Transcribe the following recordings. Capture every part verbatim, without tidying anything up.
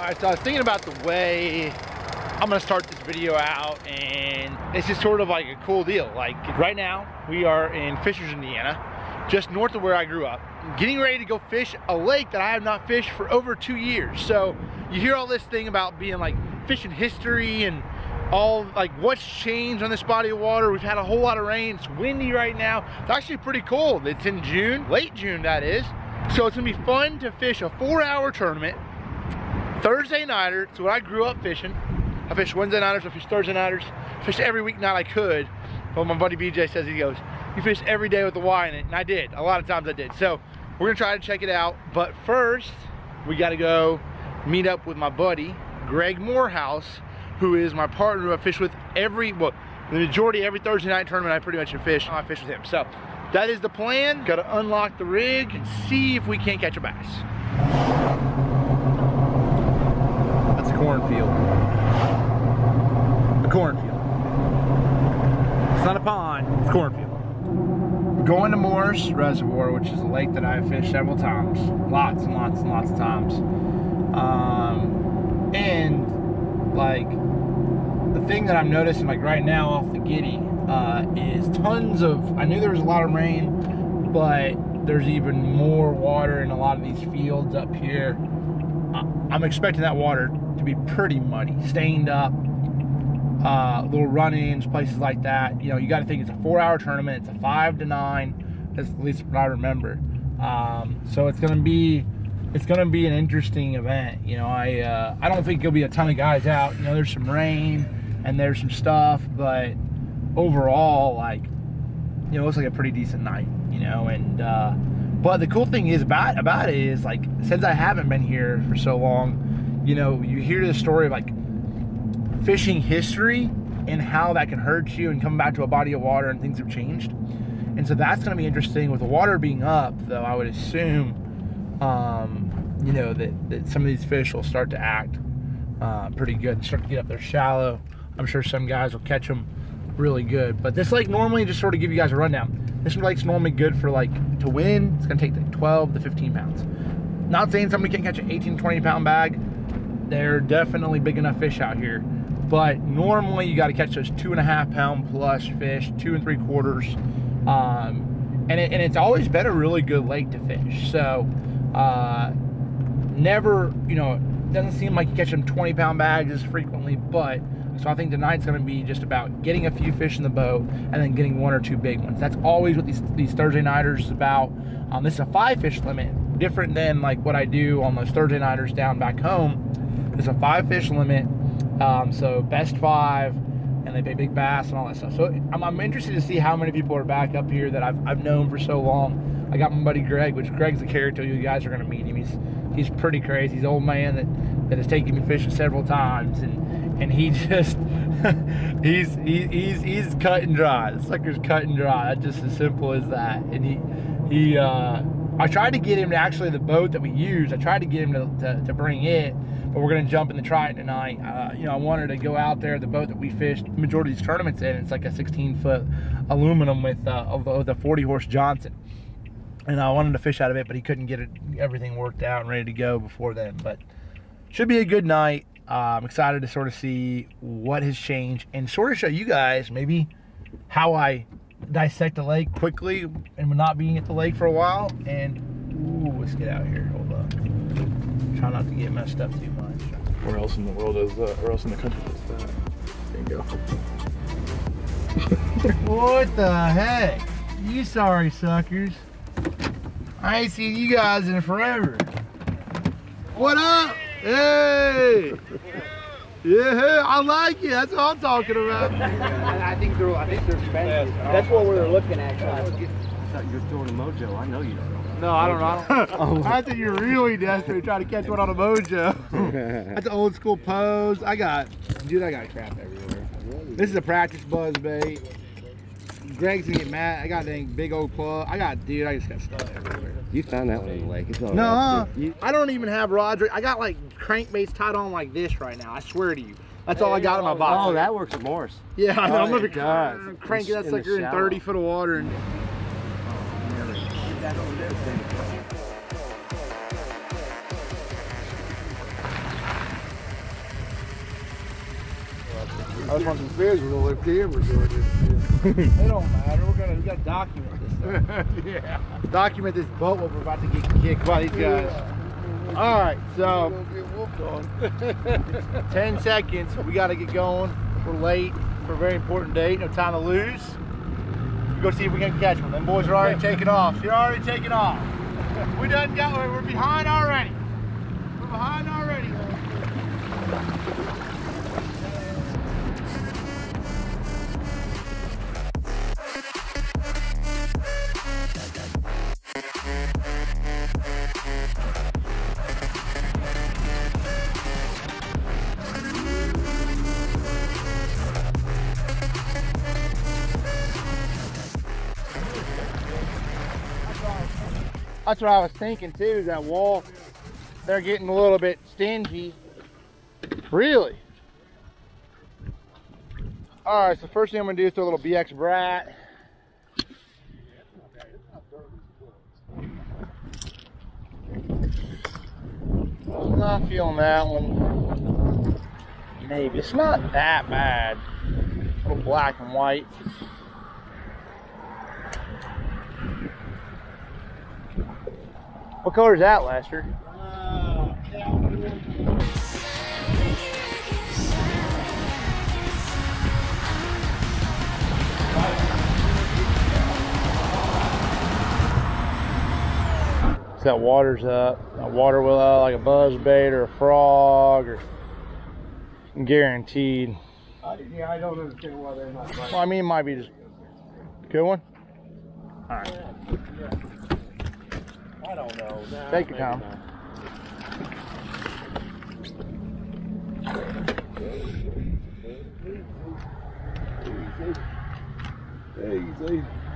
All right, so I was thinking about the way I'm gonna start this video out, and it's just sort of like a cool deal. Like right now, we are in Fishers, Indiana, just north of where I grew up, getting ready to go fish a lake that I have not fished for over two years. So you hear all this thing about being like fishing history and all, like what's changed on this body of water. We've had a whole lot of rain, it's windy right now. It's actually pretty cold. It's in June, late June that is. So it's gonna be fun to fish a four hour tournament, Thursday nighter. It's what I grew up fishing. I fished Wednesday nighters, I fished Thursday nighters, fished every weeknight I could. But my buddy B J says, he goes, you fish every day with the Y in it. And I did, a lot of times I did. So we're gonna try to check it out. But first, we gotta go meet up with my buddy, Greg Morehouse, who is my partner who I fish with every, well, the majority every Thursday night tournament I pretty much fish, I fish with him. So that is the plan. Gotta unlock the rig and see if we can't catch a bass. That's a cornfield. Cornfield. It's not a pond, it's cornfield. We're going to Morse Reservoir, which is a lake that I've fished several times. Lots and lots and lots of times. Um, and like the thing that I'm noticing like right now off the Giddy uh, is tons of, I knew there was a lot of rain, but there's even more water in a lot of these fields up here. I'm expecting that water to be pretty muddy, stained up. Uh, little run-ins, places like that. You know, you got to think it's a four-hour tournament. It's a five to nine. That's at least what I remember. Um, so it's gonna be, it's gonna be an interesting event. You know, I uh, I don't think there'll be a ton of guys out. You know, there's some rain and there's some stuff, but overall, like, you know, it looks like a pretty decent night. You know, and uh, but the cool thing is about about it is like since I haven't been here for so long, you know, you hear the story of like fishing history and how that can hurt you and come back to a body of water and things have changed. And so that's going to be interesting with the water being up, though. I would assume, um, you know, that, that some of these fish will start to act uh, pretty good, start to get up there shallow. I'm sure some guys will catch them really good. But this lake normally, just sort of give you guys a rundown, this lake's normally good for like to win. It's going to take like twelve to fifteen pounds. Not saying somebody can catch an eighteen, twenty pound bag. They're definitely big enough fish out here. But normally you gotta catch those two and a half pound plus fish, two and three quarters. Um, and, it, and it's always been a really good lake to fish. So uh, never, you know, it doesn't seem like you catch them twenty pound bags as frequently, but so I think tonight's gonna be just about getting a few fish in the boat and then getting one or two big ones. That's always what these, these Thursday nighters is about. Um, this is a five fish limit, different than like what I do on those Thursday nighters down back home. It's a five fish limit. Um, so best five, and they pay big bass and all that stuff. So I'm, I'm interested to see how many people are back up here that I've, I've known for so long. I got my buddy Greg, which Greg's a character. You guys are going to meet him. He's he's pretty crazy. He's an old man that, that has taken me fishing several times, and and he just he's he, he's he's cut and dry. The sucker's cut and dry. That's just as simple as that. And he he uh, I tried to get him to actually the boat that we use. I tried to get him to to, to bring it. But we're going to jump in the Triton tonight. Uh, you know, I wanted to go out there, the boat that we fished the majority of these tournaments in. It's like a sixteen foot aluminum with, uh, with a forty horse Johnson. And I wanted to fish out of it, but he couldn't get it, everything worked out and ready to go before then. But should be a good night. Uh, I'm excited to sort of see what has changed and sort of show you guys maybe how I dissect the lake quickly and not being at the lake for a while. And ooh, let's get out here. Hold up. Try not to get messed up too much. Where else in the world is that? Where else in the country is that? There you go. What the heck? You sorry suckers. I ain't seen you guys in forever. What up? Hey! Yeah, I like it. That's what I'm talking about. I think they're, I think they're expensive. That's what we were looking at. Guys. I thought you were throwing a mojo. I know you don't know. No, I don't know. I think you're really desperate trying to catch one on a mojo. That's an old school pose. I got, dude, I got crap everywhere. This is a practice buzz bait. Greg's gonna get mad. I got dang big old club. I got, dude, I just got stuff everywhere. You found that one in the lake. It's all no, right. uh, you, I don't even have rods. I got like crankbaits tied on like this right now. I swear to you. That's hey, all I got in my box. Oh, that works at Morse. Yeah, oh, I know. I'm gonna be cr cranking that sucker in, like in thirty foot of water and. was fucking fish with all their cameras or this. It don't matter. We're gonna we gotta document this stuff. Yeah. Document this boat what we're about to get kicked by these guys. Yeah. All right, so ten seconds. We got to get going. We're late for a very important date. No time to lose. We'll go see if we can catch them. Them boys are already taking off. They're already taking off. We done got. We're behind already. We're behind already. That's what I was thinking too, is that wall, they're getting a little bit stingy. Really? All right, so first thing I'm gonna do is throw a little B X Brat. I'm not feeling that one. Maybe, it's not that bad. A little black and white. What color is that, Lester? Uh, yeah. So that water's up. That water will uh, like a buzzbait or a frog, or guaranteed. Uh, yeah, I don't understand why they're not. Well, I mean, it might be just good one. All right. Yeah. Yeah. I don't know. Nah, take your time.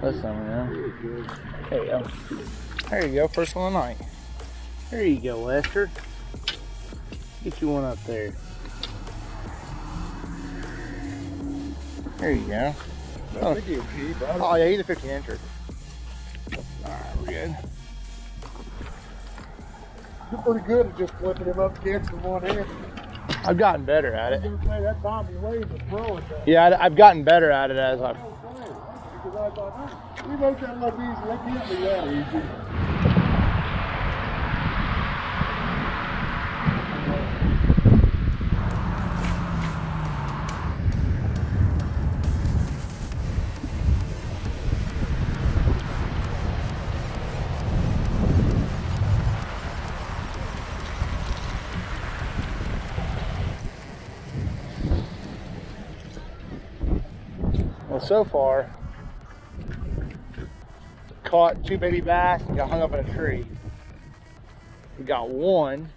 That's something, yeah. There you go. There you go. First one of the night. There you go, Lester. Get you one up there. There you go. Oh, oh yeah, he's a fifteen incher. All right, we're good. You're pretty good at just flipping him up against him one hand. I've gotten better at it. That Bobby Wade was pro at that. Yeah, I've gotten better at it as I've. Because I thought, hey, we make that look easy. That can't be that So far, caught two baby bass and got hung up in a tree. We got one.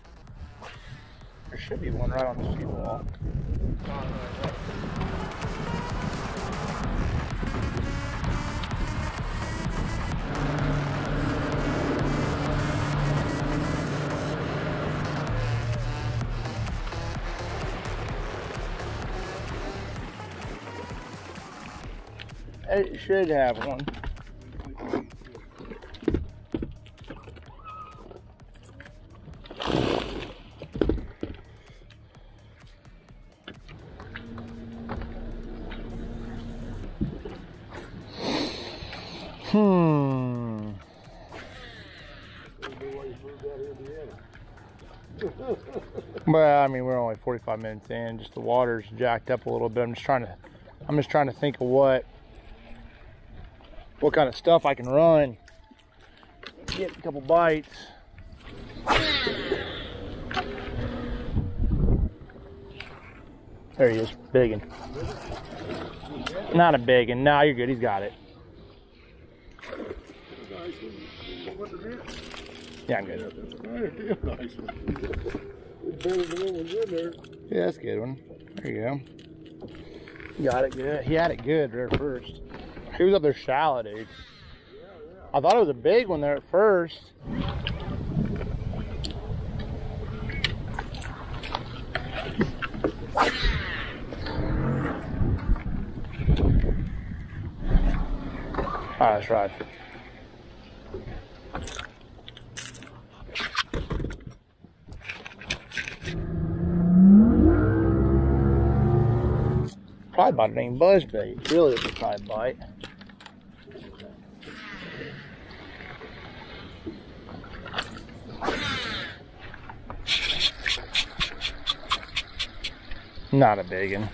There should be one right on the seawall. It should have one. Hmm. Well, I mean, we're only forty-five minutes in. Just the water's jacked up a little bit. I'm just trying to, I'm just trying to think of what. What kind of stuff I can run. Get a couple bites. There he is, biggin'. Not a biggin', no, you're good, he's got it. Yeah, I'm good. Yeah, that's a good one. There you go. Got it good, he had it good there first. He was up there shallow, dude. Yeah, yeah. I thought it was a big one there at first. All right, let's ride. tide bite, it ain't buzzbait. It really is a tide bite. Not a big one.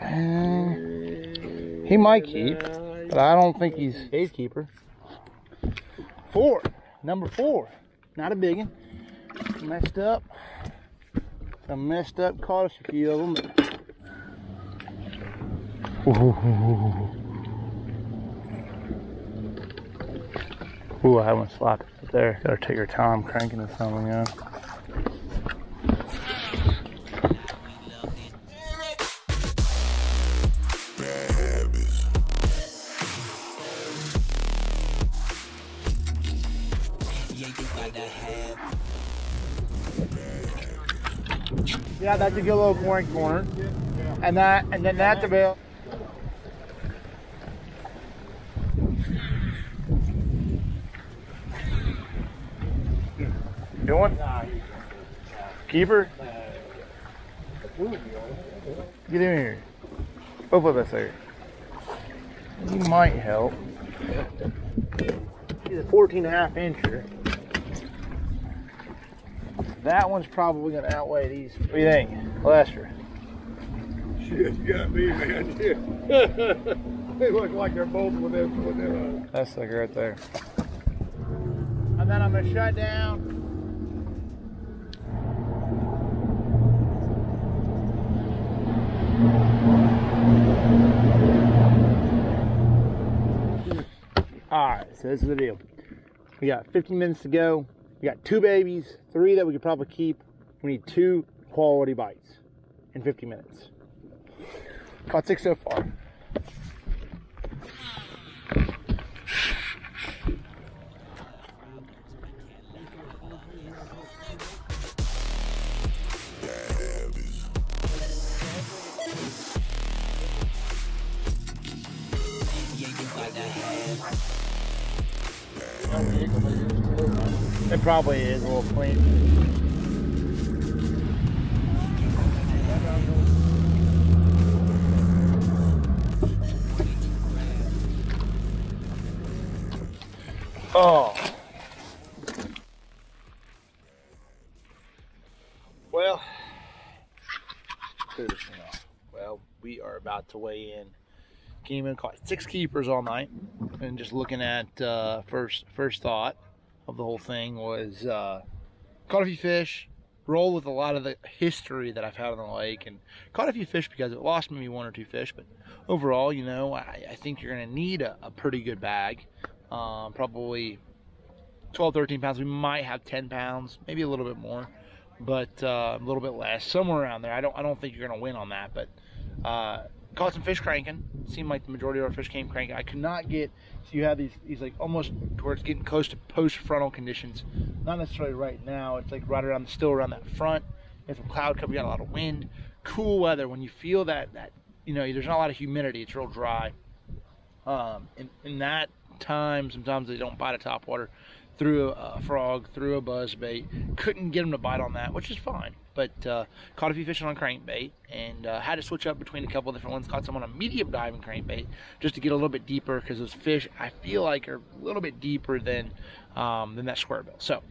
Uh, he might keep, but I don't think he's a keeper. Four, number four. Not a big one. Messed up. I messed up, caught us a few of them. But... Ooh. Ooh, I almost flopped it there. Gotta take your time cranking this something up. Yeah, that's a good little corn corner, and that, and then that's about. Doing? Keeper? Get in here. Both of us here. You might help. He's a fourteen and a half incher. That one's probably going to outweigh these. What do you think, Lester? Shit, you got me, man. Yeah. They look like they're both with them. With them. That's like right there. And then I'm going to shut down. All right, so this is the deal. We got fifteen minutes to go. We got two babies, three that we could probably keep. We need two quality bites in fifty minutes. Caught six so far. It probably is a little clean. Oh. Well, well, we are about to weigh in. Came in, caught six keepers all night, and just looking at uh, first first thought of the whole thing was uh, caught a few fish, rolled with a lot of the history that I've had on the lake, and caught a few fish because it lost maybe one or two fish. But overall, you know, I, I think you're going to need a, a pretty good bag, um, probably twelve, thirteen pounds. We might have ten pounds, maybe a little bit more, but uh, a little bit less, somewhere around there. I don't I don't think you're going to win on that, but. Uh, Caught some fish cranking. Seemed like the majority of our fish came cranking. I could not get, so you have these, these like almost towards getting close to post frontal conditions. Not necessarily right now. It's like right around, still around that front. There's some cloud cover, you got a lot of wind. Cool weather, when you feel that, that you know, there's not a lot of humidity, it's real dry. Um, and in that time, sometimes they don't bite a topwater, through a frog, through a buzzbait. Couldn't get them to bite on that, which is fine. But uh, caught a few fish on crankbait and uh, had to switch up between a couple of different ones. Caught some on a medium diving crankbait just to get a little bit deeper because those fish I feel like are a little bit deeper than um, than that square bill. So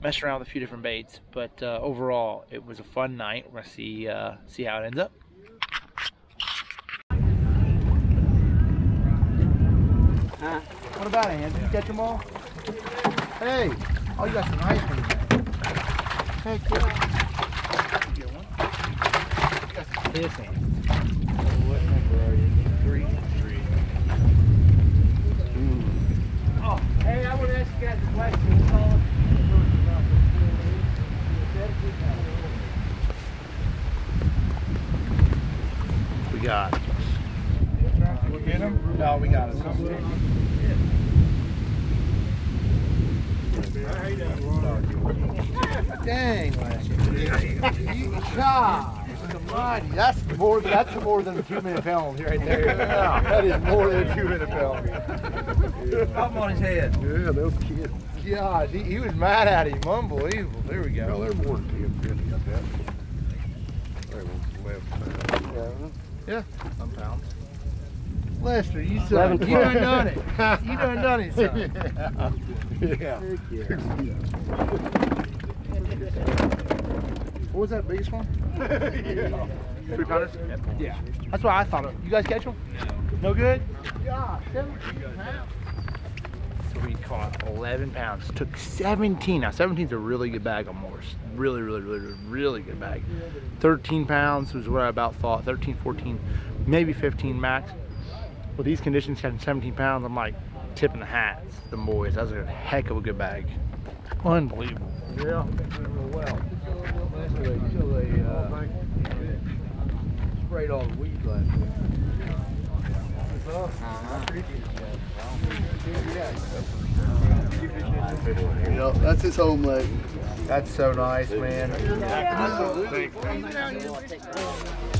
messed around with a few different baits, but uh, overall it was a fun night. We're gonna see uh, see how it ends up. Huh? What about it, Andy? Did you catch them all? Hey! Oh, you got some nice ones. Hey, cool. You got one? You got some fish in. What number are you? Three? Three. Ooh. Oh, hey, I want to ask you guys a question. It's all we got. We'll get them? No, we got them. Dang, Lester. God, mighty. That's more, that's more than a two-minute penalty right there. Yeah, that is more than a two-minute penalty. Pop on his head. Yeah, no kidding. God, he, he was mad at him. Unbelievable. There we go. No, they're more than ten minutes. Seven. Yeah, sometimes. Lester, you done, you done done it. You done done it, son. Yeah. What was that biggest one? Yeah. Three pounders? Yeah. That's what I thought of. You guys catch them? No. No good? Yeah, seventeen pounds. So we caught eleven pounds. Took seventeen. Now seventeen's a really good bag on Morse. Really, really, really, really good bag. thirteen pounds was what I about thought. thirteen, fourteen, maybe fifteen max. Well, these conditions having seventeen pounds, I'm like tipping the hats to the boys. That was a heck of a good bag. Unbelievable. Yeah. Well, they uh, sprayed all the weeds last week. Yeah, that's his home leg. That's so nice, man. Yeah.